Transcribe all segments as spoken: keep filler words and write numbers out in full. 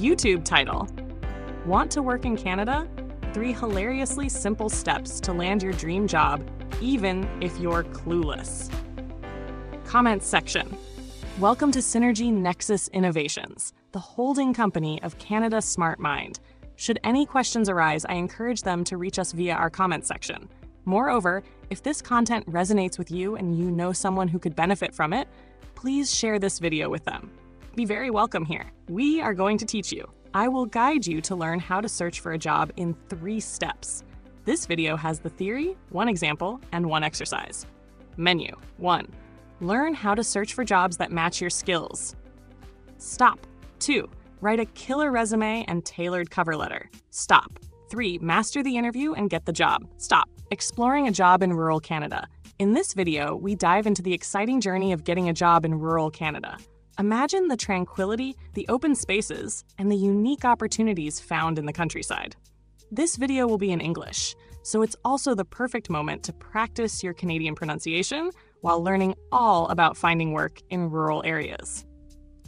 YouTube title. Want to work in Canada? Three hilariously simple steps to land your dream job, even if you're clueless. Comments section. Welcome to Synergy Nexus Innovations, the holding company of Canada Smart Mind. Should any questions arise, I encourage them to reach us via our comments section. Moreover, if this content resonates with you and you know someone who could benefit from it, please share this video with them. Be very welcome here. We are going to teach you. I will guide you to learn how to search for a job in three steps. This video has the theory, one example, and one exercise. Menu one. Learn how to search for jobs that match your skills. Stop. two. Write a killer resume and tailored cover letter. Stop. three. Master the interview and get the job. Stop. Exploring a job in rural Canada. In this video, we dive into the exciting journey of getting a job in rural Canada. Imagine the tranquility, the open spaces, and the unique opportunities found in the countryside. This video will be in English, so it's also the perfect moment to practice your Canadian pronunciation while learning all about finding work in rural areas.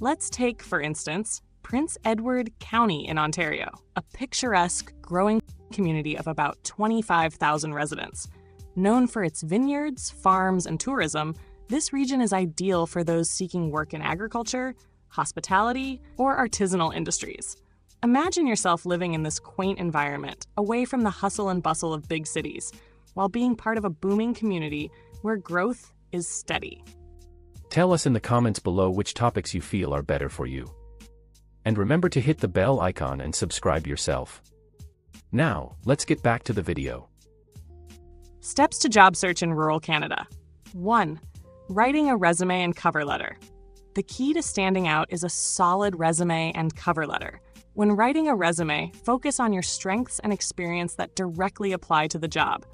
Let's take, for instance, Prince Edward County in Ontario, a picturesque, growing community of about twenty-five thousand residents. Known for its vineyards, farms, and tourism, this region is ideal for those seeking work in agriculture, hospitality, or artisanal industries. Imagine yourself living in this quaint environment, away from the hustle and bustle of big cities, while being part of a booming community where growth is steady. Tell us in the comments below which topics you feel are better for you. And remember to hit the bell icon and subscribe yourself. Now, let's get back to the video. Steps to job search in rural Canada. one. Writing a resume and cover letter. The key to standing out is a solid resume and cover letter. When writing a resume, focus on your strengths and experience that directly apply to the job.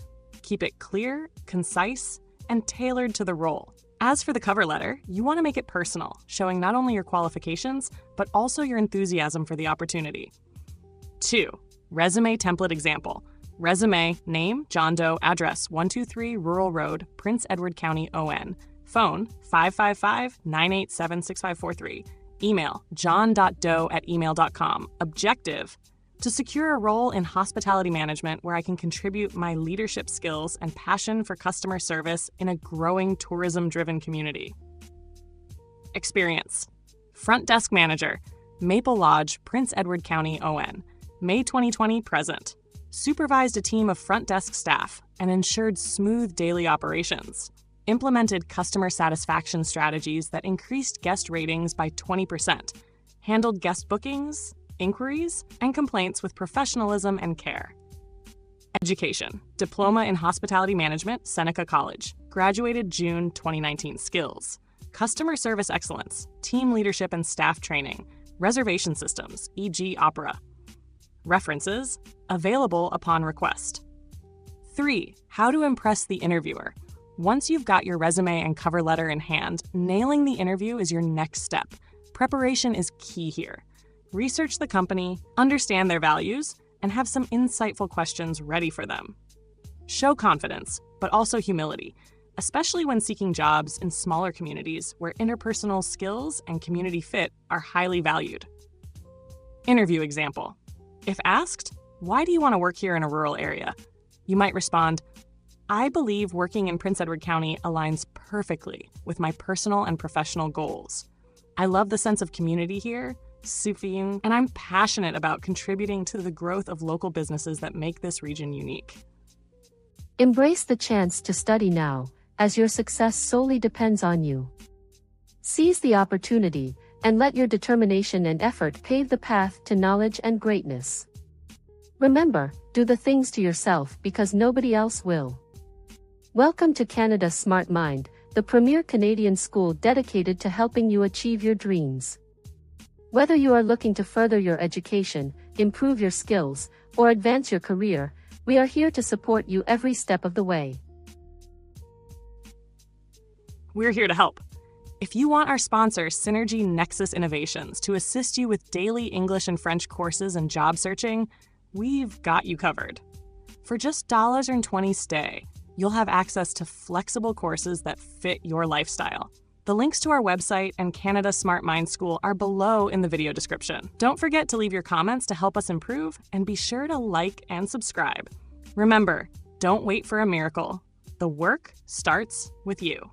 Keep it clear, concise, and tailored to the role. As for the cover letter, you want to make it personal, showing not only your qualifications, but also your enthusiasm for the opportunity. two. Resume template example. Resume, name, John Doe, address one two three Rural Road, Prince Edward County, O N. Phone, five five five, nine eight seven, six five four three. Email, john dot doe at email dot com. Objective, to secure a role in hospitality management where I can contribute my leadership skills and passion for customer service in a growing tourism-driven community. Experience, front desk manager, Maple Lodge, Prince Edward County, O N. May twenty twenty present. Supervised a team of front desk staff and ensured smooth daily operations. Implemented customer satisfaction strategies that increased guest ratings by twenty percent, handled guest bookings, inquiries, and complaints with professionalism and care. Education, diploma in hospitality management, Seneca College, graduated June twenty nineteen. Skills, customer service excellence, team leadership and staff training, reservation systems, for example Opera. References, available upon request. three. How to impress the interviewer. Once you've got your resume and cover letter in hand, nailing the interview is your next step. Preparation is key here. Research the company, understand their values, and have some insightful questions ready for them. Show confidence, but also humility, especially when seeking jobs in smaller communities where interpersonal skills and community fit are highly valued. Interview example. If asked, why do you want to work here in a rural area? You might respond, I believe working in Prince Edward County aligns perfectly with my personal and professional goals. I love the sense of community here, and I'm passionate about contributing to the growth of local businesses that make this region unique. Embrace the chance to study now, as your success solely depends on you. Seize the opportunity, and let your determination and effort pave the path to knowledge and greatness. Remember, do the things to yourself because nobody else will. Welcome to Canada Smart Mind, the premier Canadian school dedicated to helping you achieve your dreams. Whether you are looking to further your education, improve your skills, or advance your career, we are here to support you every step of the way. We're here to help. If you want our sponsor, Synergy Nexus Innovations, to assist you with daily English and French courses and job searching, we've got you covered. For just one dollar and twenty cents a day, you'll have access to flexible courses that fit your lifestyle. The links to our website and Canada Smart Mind School are below in the video description. Don't forget to leave your comments to help us improve, and be sure to like and subscribe. Remember, don't wait for a miracle. The work starts with you.